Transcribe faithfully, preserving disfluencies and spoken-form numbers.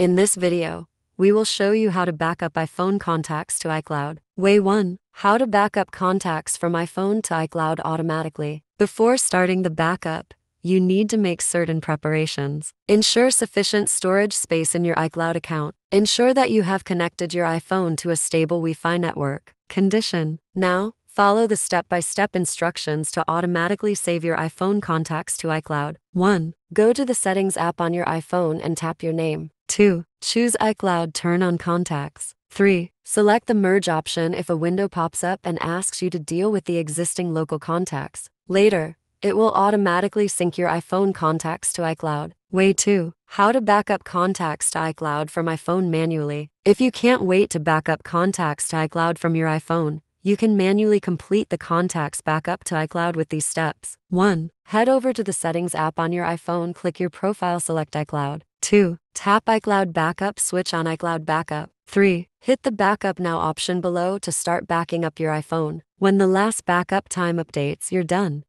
In this video, we will show you how to back up iPhone contacts to iCloud. Way one. How to back up contacts from iPhone to iCloud automatically. Before starting the backup, you need to make certain preparations. Ensure sufficient storage space in your iCloud account. Ensure that you have connected your iPhone to a stable Wi-Fi network. Condition. Now, follow the step-by-step instructions to automatically save your iPhone contacts to iCloud. one. Go to the Settings app on your iPhone and tap your name. two. Choose iCloud Turn on Contacts. three. Select the Merge option if a window pops up and asks you to deal with the existing local contacts. Later, it will automatically sync your iPhone contacts to iCloud. Way two. How to back up contacts to iCloud from iPhone manually. If you can't wait to back up contacts to iCloud from your iPhone, you can manually complete the contacts backup to iCloud with these steps. one. Head over to the Settings app on your iPhone, click your profile, select iCloud. two. Tap iCloud Backup, switch on iCloud Backup. three. Hit the Backup Now option below to start backing up your iPhone. When the last backup time updates, you're done.